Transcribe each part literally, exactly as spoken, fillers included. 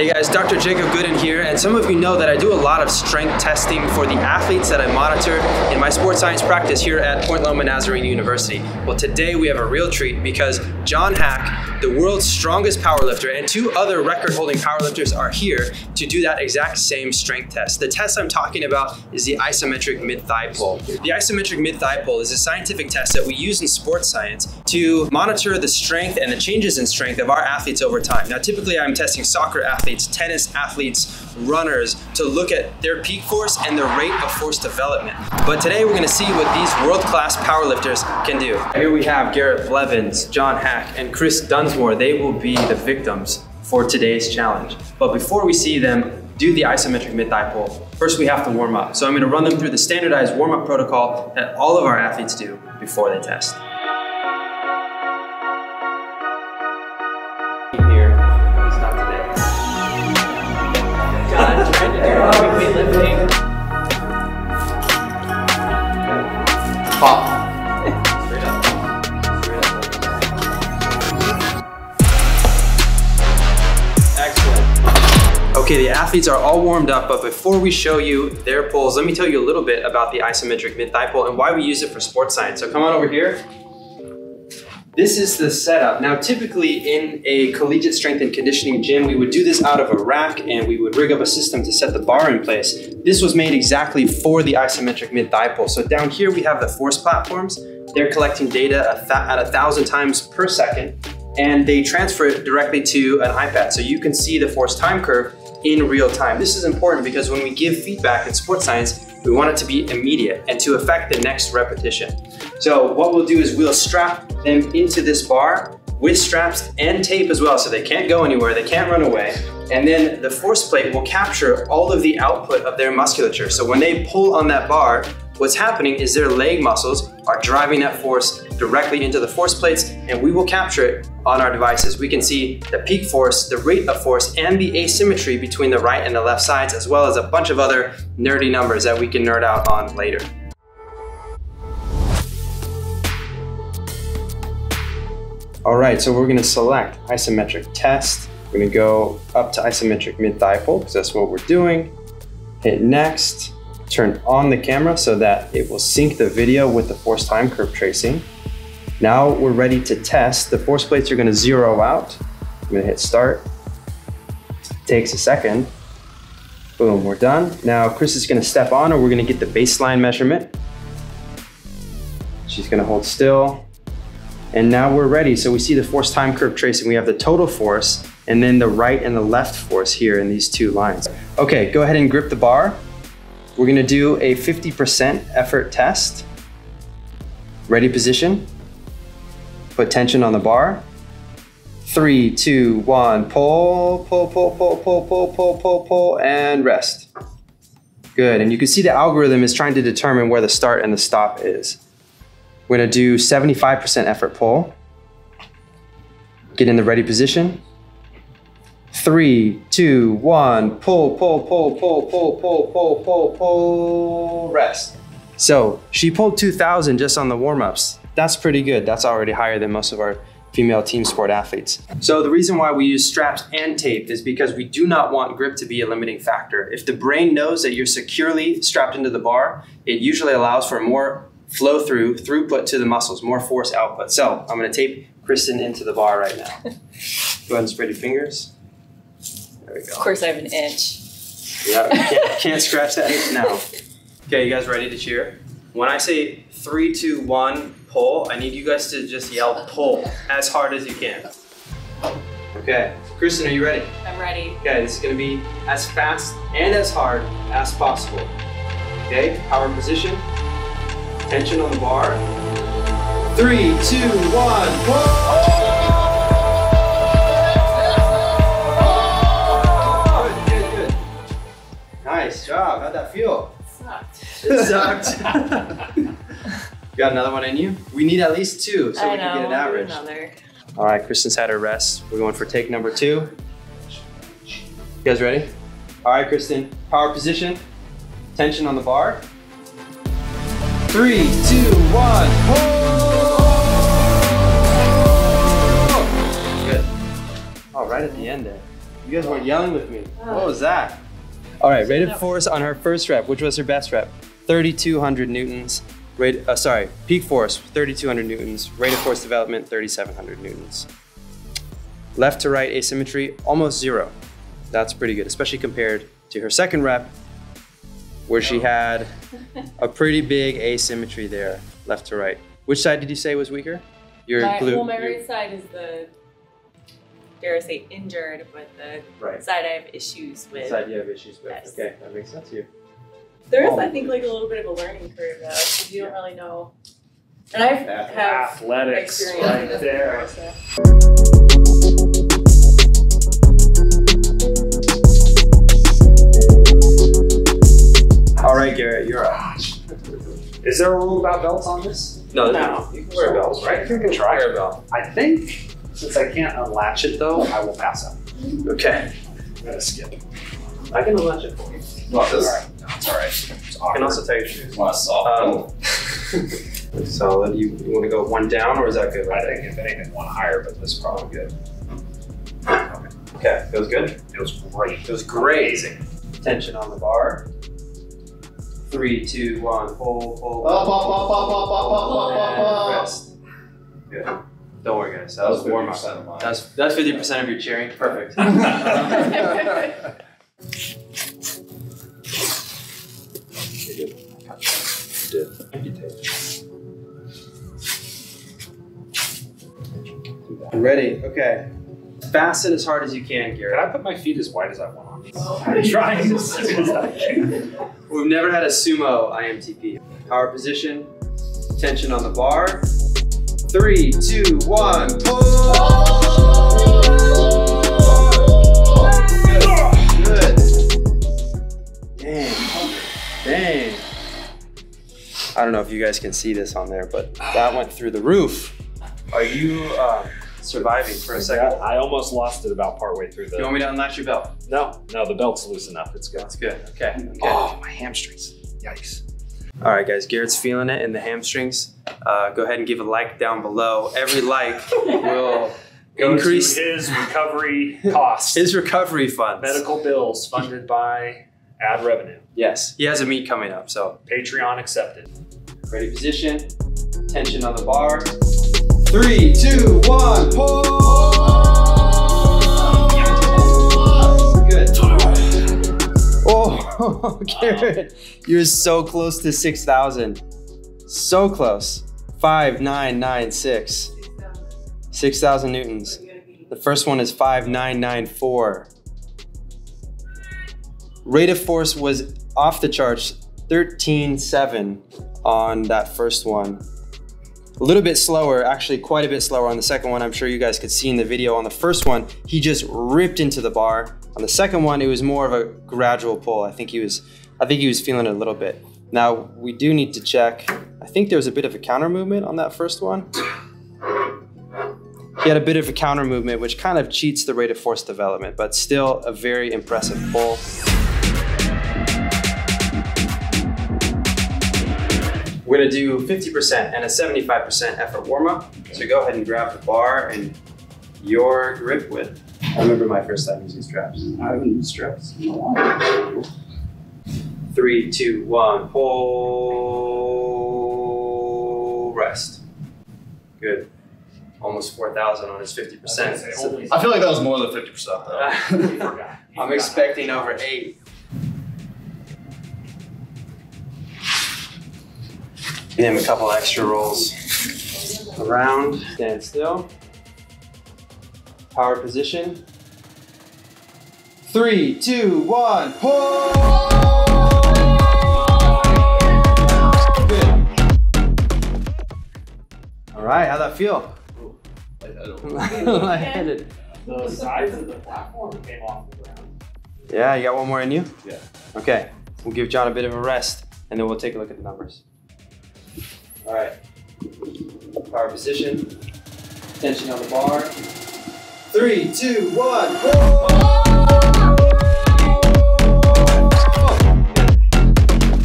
Hey guys, Doctor Jacob Goodin here, and some of you know that I do a lot of strength testing for the athletes that I monitor in my sports science practice here at Point Loma Nazarene University. Well, today we have a real treat because John Haack, the world's strongest powerlifter, and two other record-holding powerlifters are here to do that exact same strength test. The test I'm talking about is the isometric mid-thigh pull. The isometric mid-thigh pull is a scientific test that we use in sports science to monitor the strength and the changes in strength of our athletes over time. Now, typically I'm testing soccer athletes, athletes, tennis athletes, runners, to look at their peak force and their rate of force development. But today we're going to see what these world-class powerlifters can do. Here we have Garrett Blevins, John Haack, and Chris Dunsmore. They will be the victims for today's challenge. But before we see them do the isometric mid-thigh pull, first we have to warm up. So I'm going to run them through the standardized warm-up protocol that all of our athletes do before they test. Okay, the athletes are all warmed up, but before we show you their pulls, let me tell you a little bit about the isometric mid-thigh pull and why we use it for sports science. So come on over here. This is the setup. Now, typically in a collegiate strength and conditioning gym, we would do this out of a rack and we would rig up a system to set the bar in place. This was made exactly for the isometric mid-thigh pull. So down here, we have the force platforms. They're collecting data at a thousand times per second, and they transfer it directly to an iPad. So you can see the force time curve in real time. This is important because when we give feedback in sports science, we want it to be immediate and to affect the next repetition. So what we'll do is we'll strap them into this bar with straps and tape as well, so they can't go anywhere, they can't run away. And then the force plate will capture all of the output of their musculature. So when they pull on that bar, what's happening is their leg muscles are driving that force directly into the force plates, and we will capture it on our devices. We can see the peak force, the rate of force, and the asymmetry between the right and the left sides, as well as a bunch of other nerdy numbers that we can nerd out on later. All right, so we're gonna select isometric test. We're gonna go up to isometric mid-thigh pull, because that's what we're doing. Hit next. Turn on the camera so that it will sync the video with the force time curve tracing. Now we're ready to test. The force plates are gonna zero out. I'm gonna hit start. Takes a second. Boom, we're done. Now Chris is gonna step on, or we're gonna get the baseline measurement. She's gonna hold still. And now we're ready. So we see the force time curve tracing. We have the total force and then the right and the left force here in these two lines. Okay, go ahead and grip the bar. We're gonna do a fifty percent effort test. Ready position, put tension on the bar. Three, two, one, pull, pull, pull, pull, pull, pull, pull, pull, pull, and rest. Good, and you can see the algorithm is trying to determine where the start and the stop is. We're gonna do seventy-five percent effort pull. Get in the ready position. Three, two, one, pull, pull, pull, pull, pull, pull, pull, pull, pull, rest. So she pulled two thousand just on the warm-ups. That's pretty good. That's already higher than most of our female team sport athletes. So the reason why we use straps and tape is because we do not want grip to be a limiting factor. If the brain knows that you're securely strapped into the bar, it usually allows for more flow through, throughput to the muscles, more force output. So I'm gonna tape Kristen into the bar right now. Go ahead and spread your fingers. Of course I have an itch. Yeah, can't, can't scratch that itch now. Okay, you guys ready to cheer? When I say three, two, one, pull, I need you guys to just yell pull as hard as you can. Okay, Kristen, are you ready? I'm ready. Okay, this is gonna be as fast and as hard as possible. Okay, power position, tension on the bar. Three, two, one, pull! Nice job. How'd that feel? Sucked. It sucked. Got another one in you? We need at least two so I we know, can get an average. Another. All right, Kristen's had her rest. We're going for take number two. You guys ready? All right, Kristen, power position, tension on the bar. Three, two, one, pull! Good. All right at the end there. You guys weren't yelling with me. What was that? All right, rated force on her first rep, which was her best rep, thirty-two hundred newtons. Rate, uh, sorry, peak force, thirty-two hundred newtons. Rate of force development, thirty-seven hundred newtons. Left to right asymmetry, almost zero. That's pretty good, especially compared to her second rep, where she had a pretty big asymmetry there, left to right. Which side did you say was weaker? Your my, glute. Well, my right side is the, dare I say, injured, but the right side I have issues with. The side you have issues with. Yes. Okay, that makes sense to you. There is, oh, I think, like a little bit of a learning curve though, because you don't really know. And I've had athletics right there. All right, Garrett, you're up. Is there a rule about belts on this? No, no. You can wear belts, right? I think I can try a belt. I think since I can't unlatch it though, I will pass up. Okay. I'm gonna skip. I can unlatch it for you. Well, this. It's all right. It's awkward. You can also take your shoes. Want soft? Um, solid. You, you want to go one down, or is that good? I think if anything, one higher, but this is probably good. Okay. Okay. Feels good. It was great. It was great. Amazing. Tension on the bar. Three, two, one. Pull, pull. Up, up, up, up, up, up, up, up, up. Rest. Good. Don't worry, guys. That, that was warm up. That's that's fifty percent of your cheering. Perfect. Did. I'm ready. Okay. Fasten as hard as you can, Garrett. Can I put my feet as wide as I want on these? I'm trying to as soon as I can. We've never had a sumo I M T P. Power position, tension on the bar. Three, two, one, pull! Good. Good. Dang. Dang. I don't know if you guys can see this on there, but that went through the roof. Are you uh, surviving for a second? I almost lost it about partway through the... You want me to unlatch your belt? No, no, the belt's loose enough. It's good. That's good, okay. okay. Oh, my hamstrings, yikes. All right, guys, Garrett's feeling it in the hamstrings. Uh, go ahead and give a like down below. Every like will increase his recovery costs. His recovery funds. Medical bills funded by ad revenue. Yes, he has a meet coming up, so. Patreon accepted. Ready position, tension on the bar. Three, two, one, pull! Good. Oh, Garrett, you're so close to six thousand. So close. five nine nine six. six thousand newtons. The first one is five nine nine four. Rate of force was off the charts, thirteen seven on that first one. A little bit slower, actually quite a bit slower on the second one. I'm sure you guys could see in the video. On the first one, he just ripped into the bar. On the second one, it was more of a gradual pull. I think he was, I think he was feeling it a little bit. Now, we do need to check. I think there was a bit of a counter movement on that first one. He had a bit of a counter movement, which kind of cheats the rate of force development, but still a very impressive pull. We're gonna do fifty percent and a seventy-five percent effort warm-up. Okay. So go ahead and grab the bar and your grip width. I remember my first time using straps. I haven't used straps in a while. Three, two, one, pull, rest. Good. Almost four thousand on his fifty percent. I feel like that was more than fifty percent though. I'm expecting over eight. Give him a couple extra rolls around. Stand still. Power position. Three, two, one, pull! Good. All right, how'd that feel? Ooh, light-headed. The sides of the platform came off the ground. Yeah, you got one more in you? Yeah. Okay, we'll give John a bit of a rest and then we'll take a look at the numbers. All right, power position, tension on the bar. Three, two, one, pull!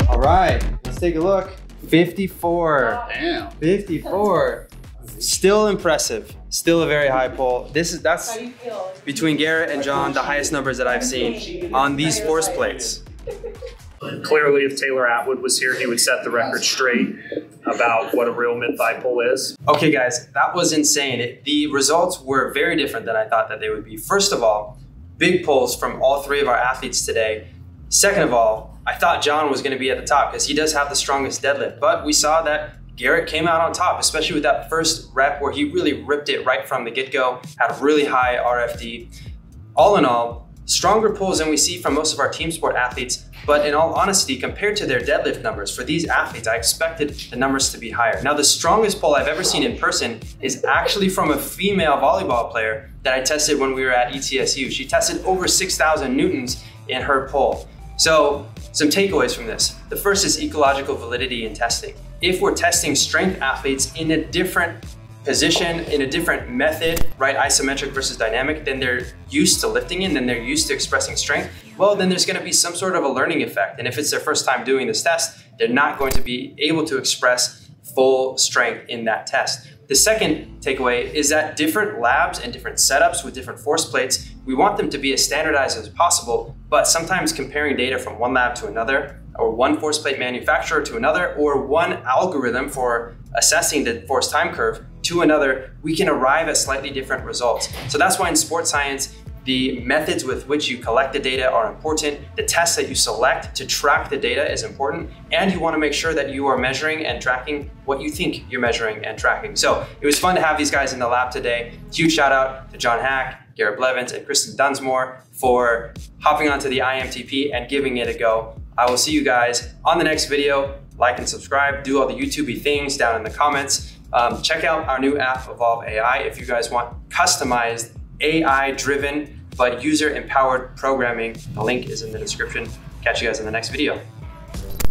All right, let's take a look. fifty-four. Damn. fifty-four. Still impressive. Still a very high poll. This is that's between Garrett and John, the highest numbers that I've seen on these force plates. Clearly, if Taylor Atwood was here, he would set the record straight about what a real mid-thigh pull is. Okay, guys, that was insane. It, the results were very different than I thought that they would be. First of all, big pulls from all three of our athletes today. Second of all, I thought John was going to be at the top because he does have the strongest deadlift, but we saw that Garrett came out on top, especially with that first rep where he really ripped it right from the get-go, had a really high R F D. All in all, stronger pulls than we see from most of our team sport athletes, but in all honesty, compared to their deadlift numbers, for these athletes, I expected the numbers to be higher. Now, the strongest pull I've ever seen in person is actually from a female volleyball player that I tested when we were at E T S U. She tested over six thousand newtons in her pull. So, some takeaways from this. The first is ecological validity in testing. If we're testing strength athletes in a different position, in a different method, right, isometric versus dynamic, then they're used to lifting in, then they're used to expressing strength, well, then there's gonna be some sort of a learning effect. And if it's their first time doing this test, they're not going to be able to express full strength in that test. The second takeaway is that different labs and different setups with different force plates, we want them to be as standardized as possible, but sometimes comparing data from one lab to another, or one force plate manufacturer to another, or one algorithm for assessing the force time curve to another, we can arrive at slightly different results. So that's why in sports science, the methods with which you collect the data are important. The tests that you select to track the data is important. And you wanna make sure that you are measuring and tracking what you think you're measuring and tracking. So it was fun to have these guys in the lab today. Huge shout out to John Haack, Garrett Blevins, and Kristen Dunsmore for hopping onto the I M T P and giving it a go. I will see you guys on the next video. Like and subscribe, do all the YouTube-y things down in the comments. Um, check out our new app, Evolve A I, if you guys want customized A I-driven but user-empowered programming. The link is in the description. Catch you guys in the next video.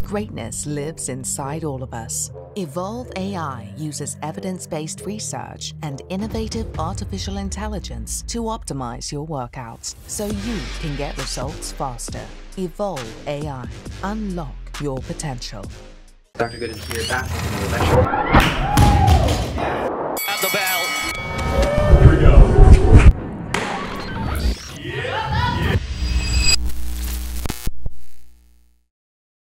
Greatness lives inside all of us. Evolve A I uses evidence-based research and innovative artificial intelligence to optimize your workouts so you can get results faster. Evolve A I. Unlock your potential. Doctor Goodin here, back from the lecture.